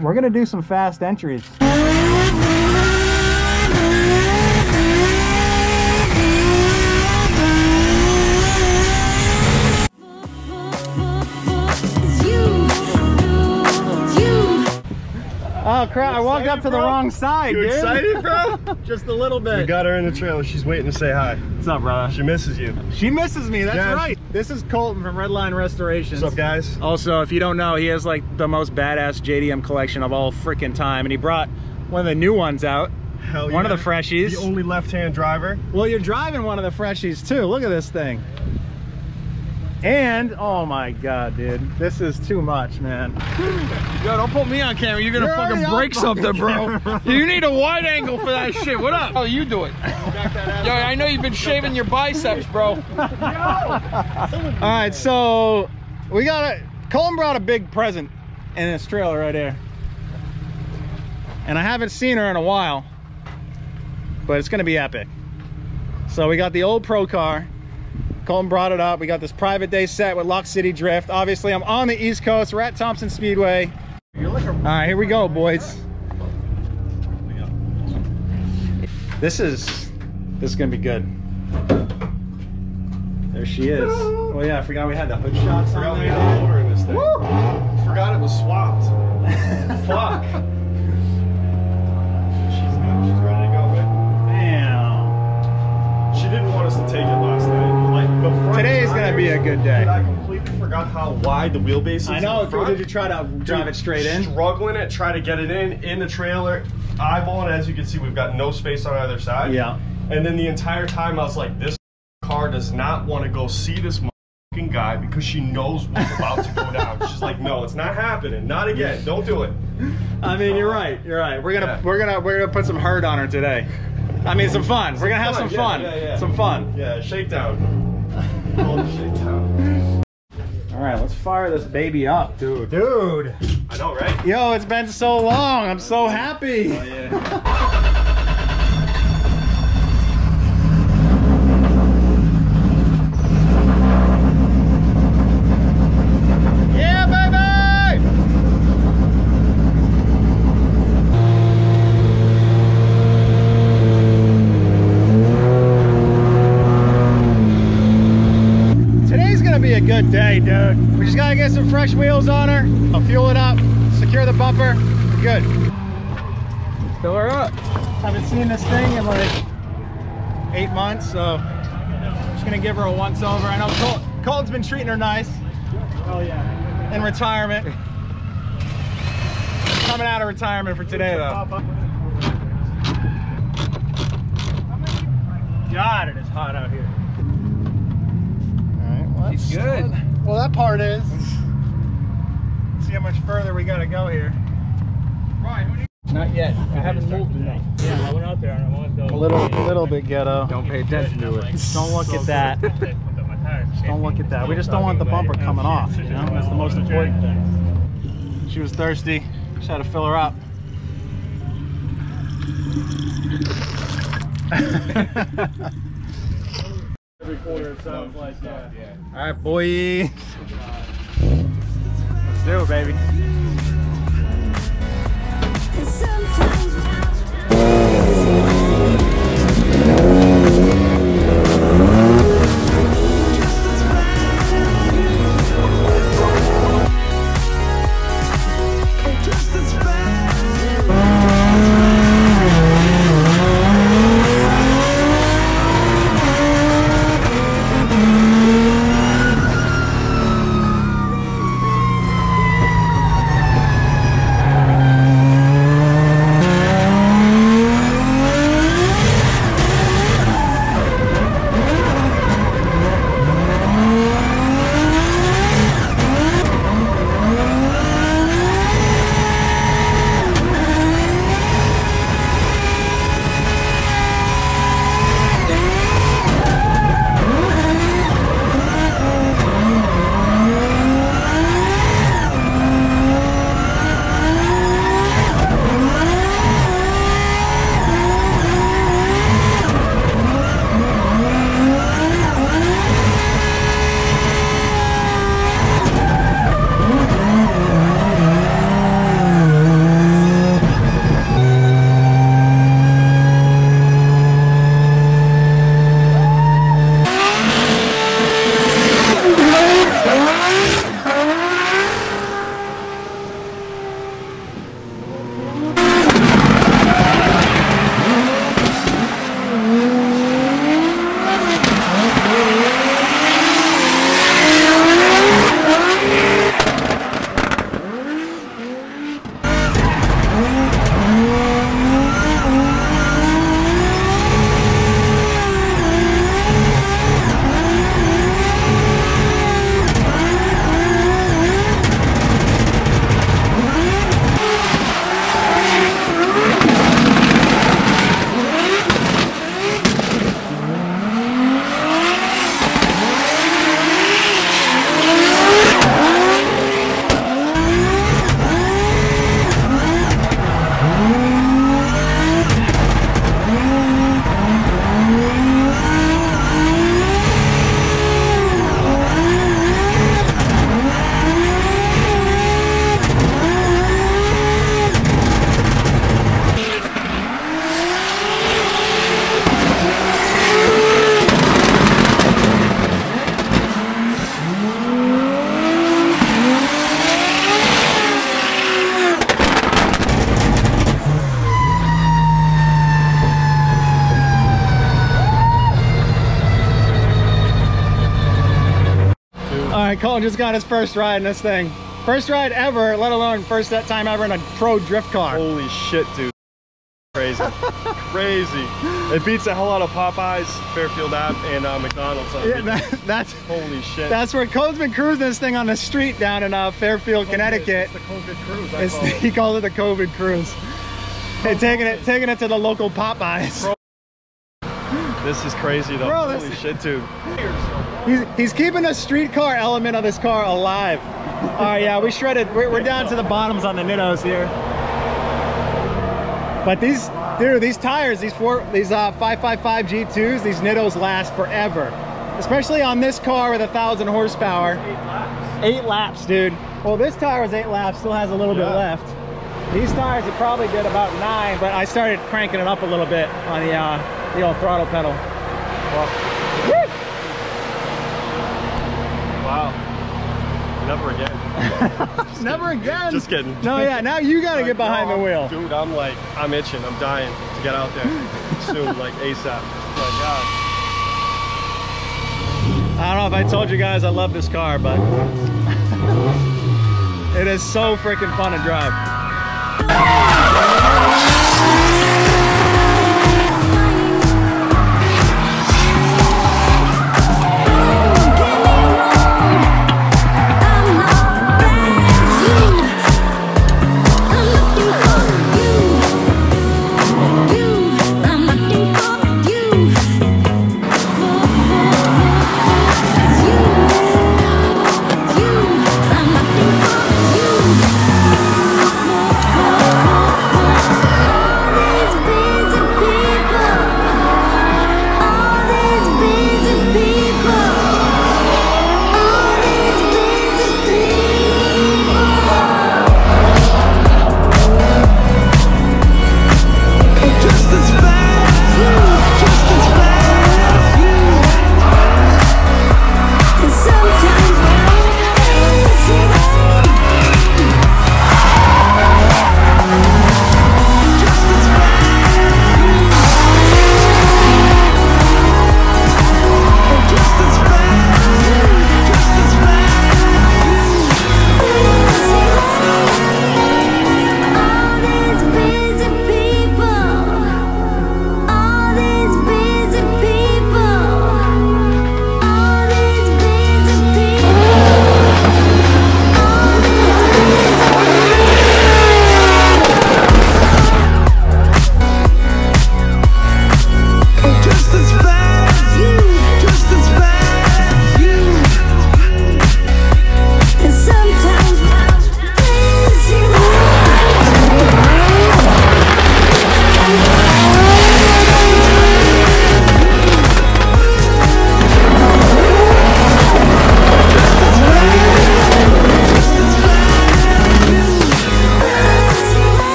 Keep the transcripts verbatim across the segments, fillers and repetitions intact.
we're gonna do some fast entries. Oh crap, I walked up to bro? the wrong side, you dude. You excited, bro? Just a little bit. We got her in the trailer. She's waiting to say hi. What's up, brother? She misses you. She misses me, that's yeah. right. This is Colton from Redline Restoration. What's up, guys? Also, if you don't know, he has like the most badass J D M collection of all freaking time, and he brought one of the new ones out. Hell yeah. One of the freshies. The only left-hand driver. Well, you're driving one of the freshies, too. Look at this thing. And oh my god, dude, this is too much, man. Yo, don't put me on camera. You're gonna You're fucking break something, bro. You need a wide angle for that shit. What up? Oh, you do it. Yo, I know you've been shaving your biceps, bro. All right, so we got a Colton brought a big present in this trailer right there, and I haven't seen her in a while, but it's gonna be epic. So we got the old pro car. Colton brought it up. We got this private day set with Lock City Drift. Obviously, I'm on the East Coast. We're at Thompson Speedway. All right, here we go, boys. This is this is gonna be good. There she is. Oh yeah, I forgot we had the hood shots. Forgot on we there. had the motor in this thing. Woo! Forgot it was swapped. Fuck. She's good. She's ready to go, man. Damn. She didn't want us to take it last night. Today is going to be a good day. Dude, I completely forgot how wide the wheelbase is. I know, dude, did you try to drive dude, it straight in? Struggling it, try to get it in, in the trailer, eyeballing it. As you can see, we've got no space on either side. Yeah. And then the entire time I was like, this car does not want to go see this motherfucking guy because she knows what's about to go down. She's like, no, it's not happening. Not again. Don't do it. I mean, you're right. You're right. We're gonna yeah. we're gonna we're gonna put some hurt on her today. I mean, some fun. We're gonna have some fun. Yeah, yeah, yeah. Some fun. Yeah, shakedown. All right, let's fire this baby up, dude. Dude. I know, right? Yo, it's been so long. I'm so happy. Oh, yeah. Yeah, good day, dude. We just gotta get some fresh wheels on her. I'll fuel it up, secure the bumper. We're good. Fill her up. Haven't seen this thing in like eight months, so I'm just gonna give her a once over. I know Col Colton's been treating her nice. Oh yeah. In retirement. Coming out of retirement for today though. God, it is hot out here. She's good. Well, that part is. Let's see how much further we gotta go here. Ryan, what do you... Not yet. I haven't moved enough. Yeah, I went out there and I wanted to go. A little, a little bit ghetto. Don't pay attention to it. Don't look at that. Don't look at that. We just don't want the bumper coming off. You know, that's the most important thing. She was thirsty. Just had to fill her up. Every quarter it sounds like that. Yeah. All right, boy. Let's do it, baby. right, Colton just got his first ride in this thing. First ride ever, let alone first time ever in a pro drift car. Holy shit, dude. Crazy. Crazy. It beats the hell out of Popeye's, Fairfield App, and uh, McDonald's. I mean. Yeah, that, that's, holy shit. That's where Colton's been cruising this thing on the street down in uh, Fairfield, COVID, Connecticut. It's the COVID cruise, I call it. He calls it the COVID cruise. Hey, taking it, taking it to the local Popeyes. Bro, this is crazy though. Bro, holy shit, dude. He's, he's keeping the streetcar element of this car alive. All right, yeah, we shredded. We're, we're down to the bottoms on the Nittos here. But these, dude, these tires, these four, these uh, five fifty-five G twos, these Nittos last forever. Especially on this car with a thousand horsepower. Eight laps. Eight laps, dude. Well, this tire was eight laps, still has a little yeah. bit left. These tires, it probably did about nine, but I started cranking it up a little bit on the uh, the old throttle pedal. Well, wow. Never again. Never kidding. again? Just kidding. No, yeah, now you gotta like, get behind no, the wheel. Dude, I'm like, I'm itching. I'm dying to get out there soon, like ASAP. My God. I don't know if I told you guys I love this car, but it is so freaking fun to drive.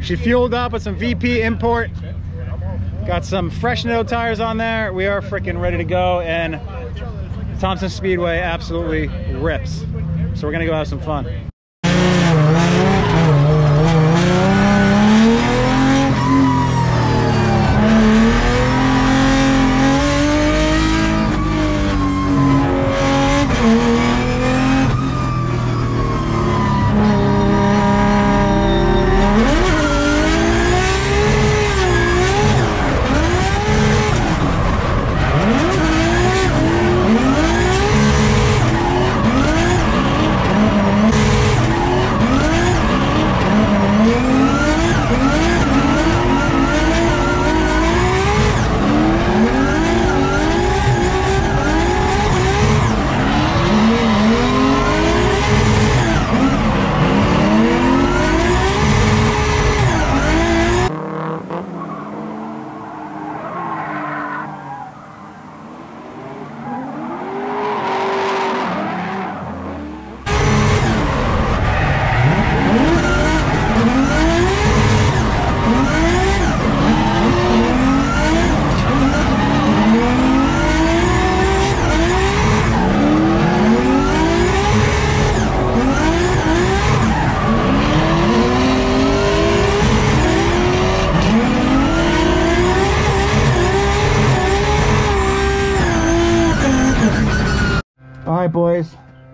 She fueled up with some V P import. Got some fresh Nitto tires on there. We are freaking ready to go, and Thompson Speedway absolutely rips. So we're gonna go have some fun.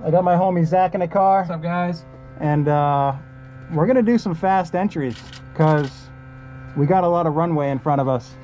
I got my homie Zach in the car. What's up, guys? And uh, we're gonna do some fast entries because we got a lot of runway in front of us.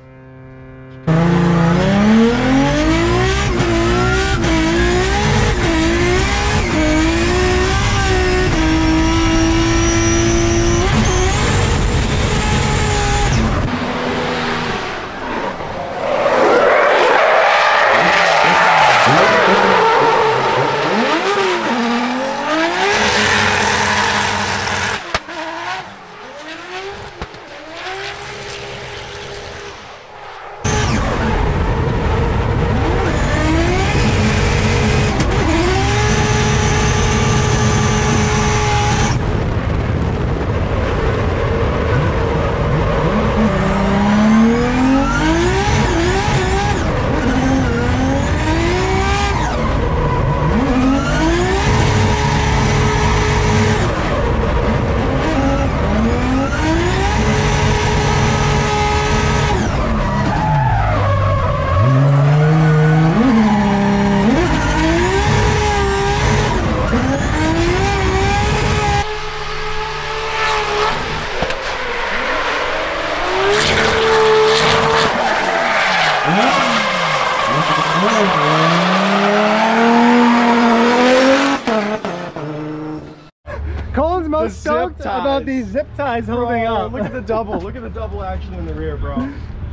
These zip ties holding bro, up. Look at the double. Look at the double action in the rear, bro.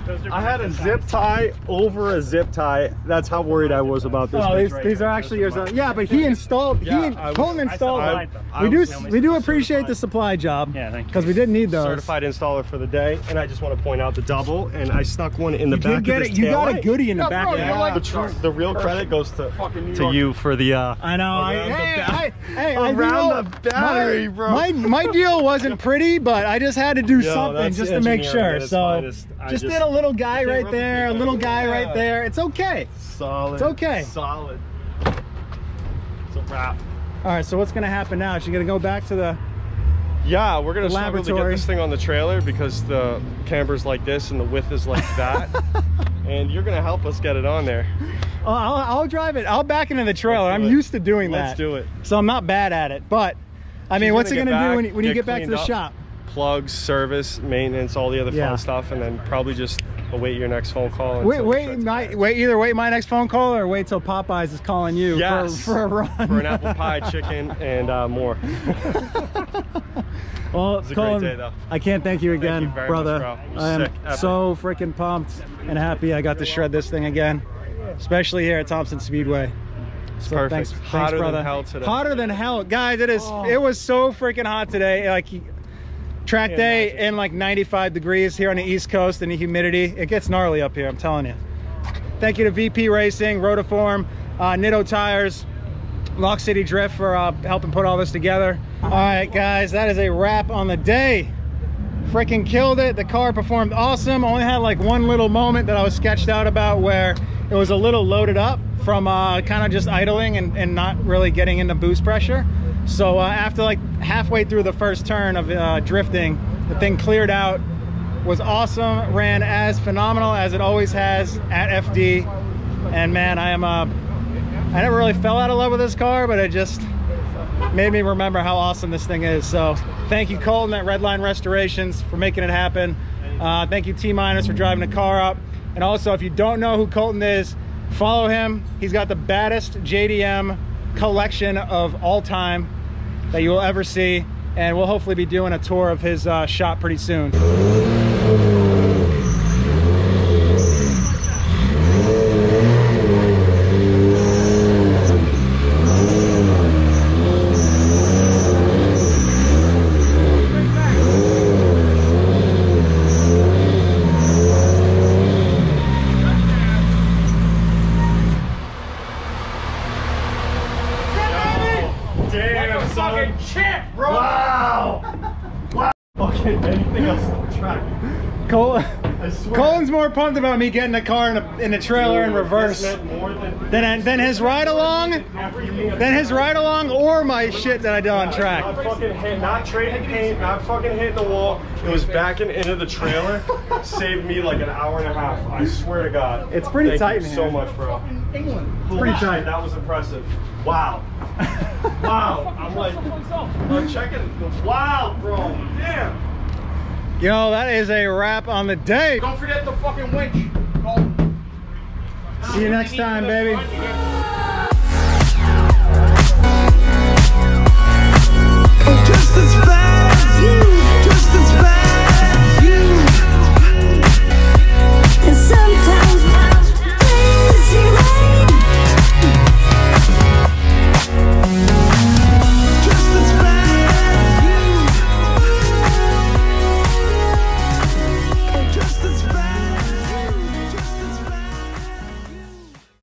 Those are I had a zip ties. tie over a zip tie. That's how worried I was about this. Oh, these, right these are actually yours. Are, yeah, but he installed. Yeah, he I, Colton installed. I, them. I, we do. We do appreciate the supply job. Yeah, thank you. Because we did need those. Certified installer for the day, and I just want to point out the double. And I stuck one in the you back. Did get of this it. You tail got light. A goodie in the no, back. Bro, of yeah. the, the, the real person. Credit goes to fucking to you for the. Uh, I know. I, hey, around the battery, bro. My my deal wasn't pretty, but I just had to do something just to make sure. So just did a little guy right there, a little guy right there. It's okay. Solid. It's okay. Solid. It's a wrap. All right, so what's going to happen now? Is she going to go back to the Yeah, we're going to struggle to get this thing on the trailer because the camber's like this and the width is like that. And you're going to help us get it on there. Uh, I'll, I'll drive it. I'll back into the trailer. I'm it. used to doing Let's that. Let's do it. So I'm not bad at it. But, I mean, She's what's gonna it going to do when, when get you get back to the up. shop? Plugs, service, maintenance, all the other yeah. fun stuff, and then probably just await your next phone call. Wait, wait, my, wait, either wait my next phone call or wait till Popeyes is calling you yes, for, for a run. For an apple pie, chicken, and uh, more. Well, it's a Colton, great day, though. I can't thank you again, thank you very brother. Much, bro. I am Sick, so freaking pumped and happy I got to shred this thing again, especially here at Thompson Speedway. So perfect. Thanks, thanks, Hotter brother. than hell today. Hotter than hell, guys. It is. Oh. It was so freaking hot today. Like. Track day in like ninety-five degrees here on the East Coast and the humidity. It gets gnarly up here, I'm telling you. Thank you to V P Racing, Rotiform, uh, Nitto Tires, Lock City Drift for uh, helping put all this together. All right, guys, that is a wrap on the day. Freaking killed it. The car performed awesome. Only had like one little moment that I was sketched out about where it was a little loaded up from uh, kind of just idling and, and not really getting into boost pressure. So uh, after like halfway through the first turn of uh, drifting, the thing cleared out, was awesome, ran as phenomenal as it always has at F D. And man, I am, uh, I never really fell out of love with this car, but it just made me remember how awesome this thing is. So thank you Colton at Redline Restorations for making it happen. Uh, thank you T-minus for driving the car up. And also if you don't know who Colton is, follow him. He's got the baddest J D M collection of all time that you will ever see, and we'll hopefully be doing a tour of his uh, shop pretty soon. Colton's more pumped about me getting the car in a, in a trailer in reverse than, than, than his ride-along, than his ride-along or my shit that I did on track. Not fucking hit, not trading paint, not fucking hitting the wall. It was backing into the trailer. Saved me like an hour and a half. I swear to God. It's pretty tight in here. Thank you so much, bro. England. It's pretty wow. tight. That was impressive. Wow. Wow. I'm like, I'm checking the wow, bro. Damn. Yo, that is a wrap on the day. Don't forget the fucking winch. Oh. See you next time, baby. This